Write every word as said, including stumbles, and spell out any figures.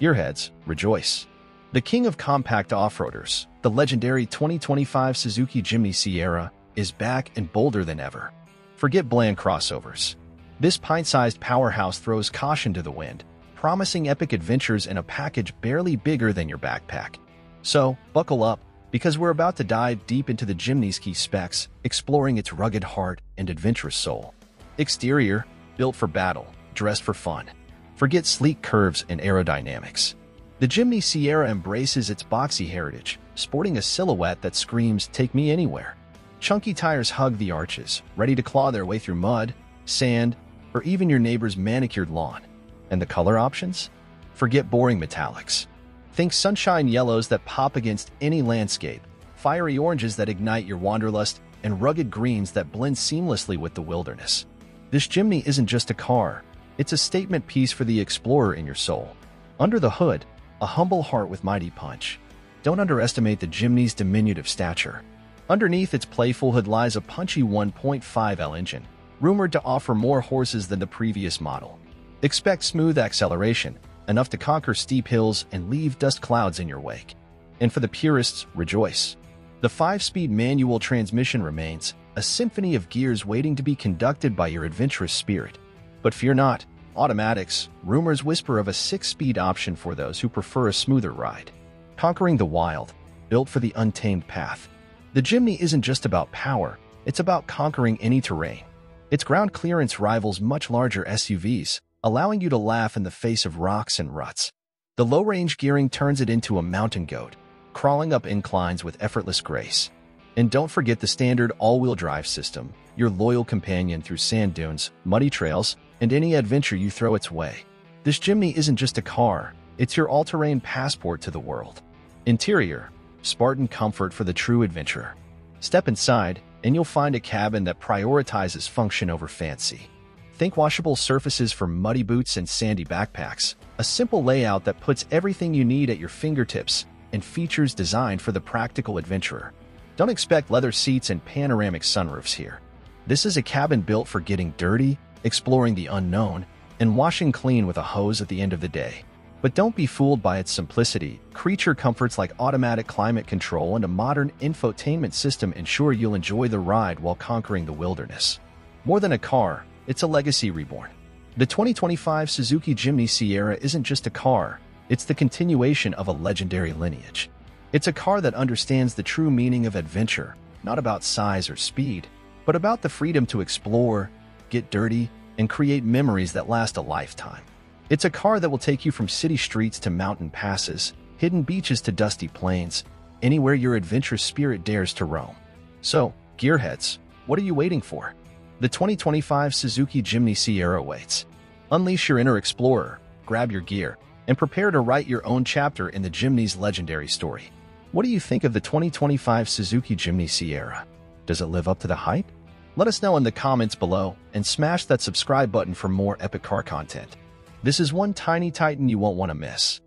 Gearheads, rejoice. The king of compact off-roaders, the legendary twenty twenty-five Suzuki Jimny Sierra, is back and bolder than ever. Forget bland crossovers. This pint-sized powerhouse throws caution to the wind, promising epic adventures in a package barely bigger than your backpack. So, buckle up, because we're about to dive deep into the Jimny's key specs, exploring its rugged heart and adventurous soul. Exterior, built for battle, dressed for fun. Forget sleek curves and aerodynamics. The Jimny Sierra embraces its boxy heritage, sporting a silhouette that screams, "Take me anywhere." Chunky tires hug the arches, ready to claw their way through mud, sand, or even your neighbor's manicured lawn. And the color options? Forget boring metallics. Think sunshine yellows that pop against any landscape, fiery oranges that ignite your wanderlust, and rugged greens that blend seamlessly with the wilderness. This Jimny isn't just a car, it's a statement piece for the explorer in your soul. Under the hood, a humble heart with mighty punch. Don't underestimate the Jimny's diminutive stature. Underneath its playful hood lies a punchy one point five L engine, rumored to offer more horses than the previous model. Expect smooth acceleration, enough to conquer steep hills and leave dust clouds in your wake. And for the purists, rejoice. The five-speed manual transmission remains, a symphony of gears waiting to be conducted by your adventurous spirit. But fear not, automatics, rumors whisper of a six-speed option for those who prefer a smoother ride. Conquering the wild, built for the untamed path. The Jimny isn't just about power, it's about conquering any terrain. Its ground clearance rivals much larger S U Vs, allowing you to laugh in the face of rocks and ruts. The low-range gearing turns it into a mountain goat, crawling up inclines with effortless grace. And don't forget the standard all-wheel drive system, your loyal companion through sand dunes, muddy trails, and any adventure you throw its way. This Jimny isn't just a car, it's your all-terrain passport to the world. Interior, Spartan comfort for the true adventurer. Step inside, and you'll find a cabin that prioritizes function over fancy. Think washable surfaces for muddy boots and sandy backpacks, a simple layout that puts everything you need at your fingertips, and features designed for the practical adventurer. Don't expect leather seats and panoramic sunroofs here. This is a cabin built for getting dirty, exploring the unknown, and washing clean with a hose at the end of the day. But don't be fooled by its simplicity. Creature comforts like automatic climate control and a modern infotainment system ensure you'll enjoy the ride while conquering the wilderness. More than a car, it's a legacy reborn. The twenty twenty-five Suzuki Jimny Sierra isn't just a car, it's the continuation of a legendary lineage. It's a car that understands the true meaning of adventure, not about size or speed, but about the freedom to explore, get dirty, and create memories that last a lifetime. It's a car that will take you from city streets to mountain passes, hidden beaches to dusty plains, anywhere your adventurous spirit dares to roam. So, gearheads, what are you waiting for? The twenty twenty-five Suzuki Jimny Sierra waits. Unleash your inner explorer, grab your gear, and prepare to write your own chapter in the Jimny's legendary story. What do you think of the twenty twenty-five Suzuki Jimny Sierra? Does it live up to the hype? Let us know in the comments below, and smash that subscribe button for more epic car content. This is one tiny titan you won't want to miss.